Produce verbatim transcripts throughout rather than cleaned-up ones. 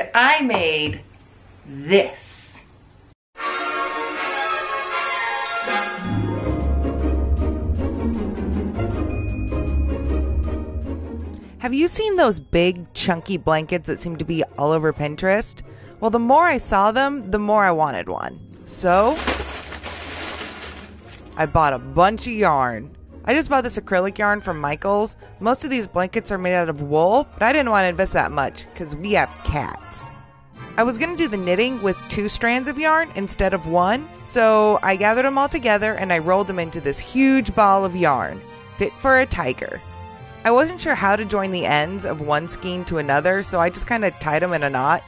and I made this. Have you seen those big, chunky blankets that seem to be all over Pinterest? Well, the more I saw them, the more I wanted one. So, I bought a bunch of yarn. I just bought this acrylic yarn from Michaels. Most of these blankets are made out of wool, but I didn't want to invest that much because we have cats. I was going to do the knitting with two strands of yarn instead of one, so I gathered them all together and I rolled them into this huge ball of yarn, fit for a tiger. I wasn't sure how to join the ends of one skein to another, so I just kind of tied them in a knot.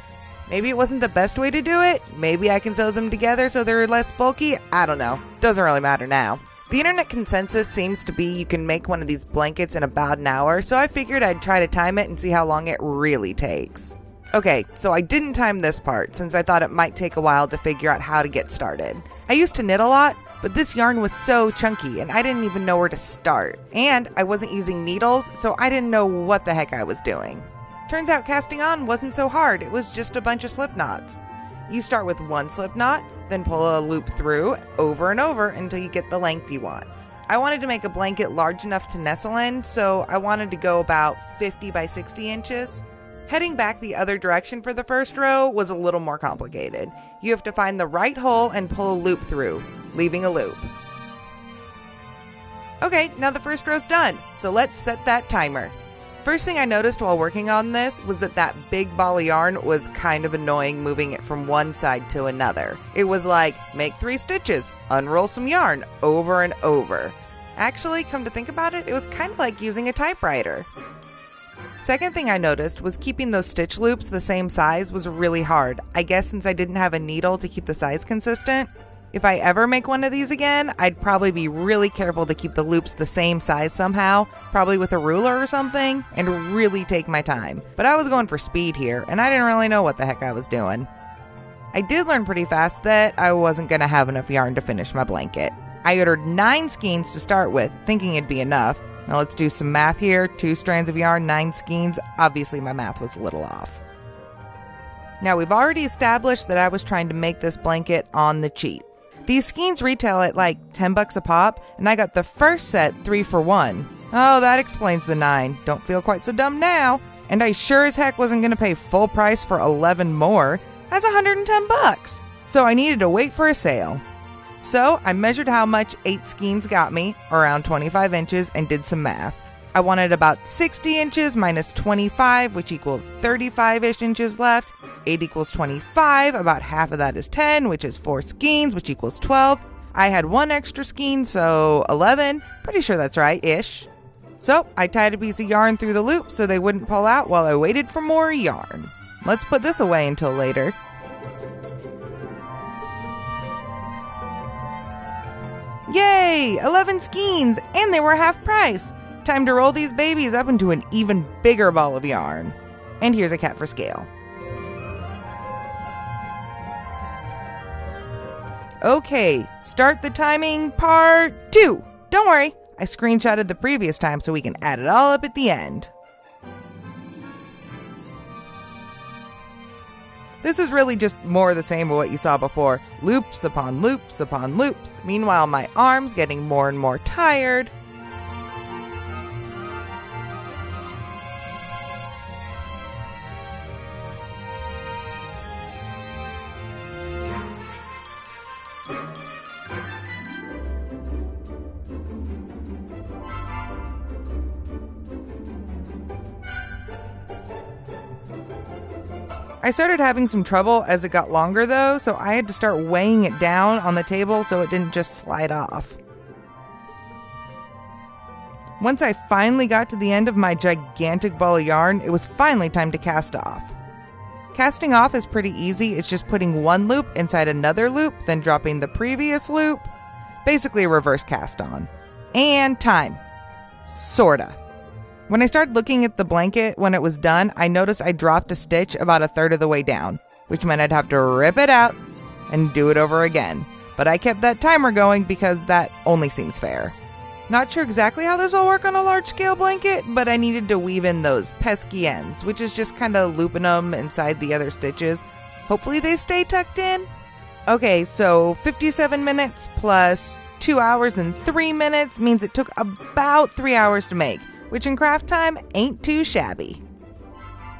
Maybe it wasn't the best way to do it. Maybe I can sew them together so they're less bulky. I don't know. Doesn't really matter now. The internet consensus seems to be you can make one of these blankets in about an hour, so I figured I'd try to time it and see how long it really takes. Okay, so I didn't time this part since I thought it might take a while to figure out how to get started. I used to knit a lot, but this yarn was so chunky and I didn't even know where to start. And I wasn't using needles, so I didn't know what the heck I was doing. Turns out casting on wasn't so hard, it was just a bunch of slip knots. You start with one slip knot, then pull a loop through over and over until you get the length you want. I wanted to make a blanket large enough to nestle in, so I wanted to go about fifty by sixty inches. Heading back the other direction for the first row was a little more complicated. You have to find the right hole and pull a loop through, leaving a loop. Okay, now the first row's done, so let's set that timer. First thing I noticed while working on this was that that big ball of yarn was kind of annoying moving it from one side to another. It was like, make three stitches, unroll some yarn, over and over. Actually, come to think about it, it was kind of like using a typewriter. Second thing I noticed was keeping those stitch loops the same size was really hard. I guess since I didn't have a needle to keep the size consistent. If I ever make one of these again, I'd probably be really careful to keep the loops the same size somehow, probably with a ruler or something, and really take my time. But I was going for speed here, and I didn't really know what the heck I was doing. I did learn pretty fast that I wasn't going to have enough yarn to finish my blanket. I ordered nine skeins to start with, thinking it'd be enough. Now let's do some math here. Two strands of yarn, nine skeins. Obviously my math was a little off. Now we've already established that I was trying to make this blanket on the cheap. These skeins retail at like ten bucks a pop, and I got the first set three for one. Oh, that explains the nine. Don't feel quite so dumb now. And I sure as heck wasn't going to pay full price for eleven more. That's one hundred ten bucks. So I needed to wait for a sale. So I measured how much eight skeins got me, around twenty-five inches, and did some math. I wanted about sixty inches minus twenty-five, which equals thirty-five-ish inches left. eight equals twenty-five, about half of that is ten, which is four skeins, which equals twelve. I had one extra skein, so eleven. Pretty sure that's right, ish. So I tied a piece of yarn through the loop so they wouldn't pull out while I waited for more yarn. Let's put this away until later. Yay! eleven skeins, and they were half price. Time to roll these babies up into an even bigger ball of yarn. And here's a cat for scale. Okay, start the timing part two. Don't worry, I screenshotted the previous time so we can add it all up at the end. This is really just more of the same of what you saw before. Loops upon loops upon loops. Meanwhile, my arm's getting more and more tired. I started having some trouble as it got longer though, so I had to start weighing it down on the table so it didn't just slide off. Once I finally got to the end of my gigantic ball of yarn, it was finally time to cast off. Casting off is pretty easy, it's just putting one loop inside another loop, then dropping the previous loop. Basically a reverse cast on. And time. Sorta. When I started looking at the blanket when it was done, I noticed I dropped a stitch about a third of the way down, which meant I'd have to rip it out and do it over again. But I kept that timer going because that only seems fair. Not sure exactly how this will work on a large-scale blanket, but I needed to weave in those pesky ends, which is just kind of looping them inside the other stitches. Hopefully they stay tucked in. Okay, so fifty-seven minutes plus two hours and three minutes means it took about three hours to make, which in craft time ain't too shabby.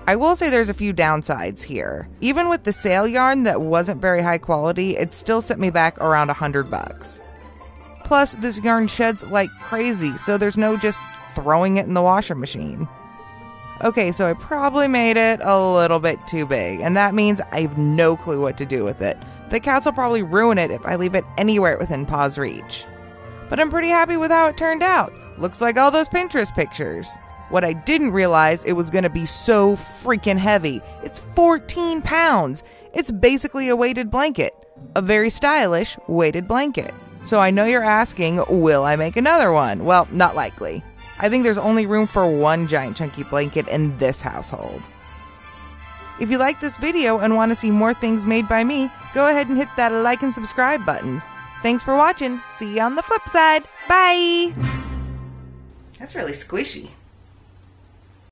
I will say there's a few downsides here. Even with the sale yarn that wasn't very high quality, it still sent me back around a hundred bucks. Plus, this yarn sheds like crazy, so there's no just throwing it in the washing machine. Okay, so I probably made it a little bit too big, and that means I have no clue what to do with it. The cats will probably ruin it if I leave it anywhere within paw's reach. But I'm pretty happy with how it turned out. Looks like all those Pinterest pictures. What I didn't realize, it was going to be so freaking heavy. It's fourteen pounds. It's basically a weighted blanket. A very stylish weighted blanket. So I know you're asking, will I make another one? Well, not likely. I think there's only room for one giant chunky blanket in this household. If you like this video and want to see more things made by me, go ahead and hit that like and subscribe buttons. Thanks for watching. See you on the flip side. Bye! That's really squishy.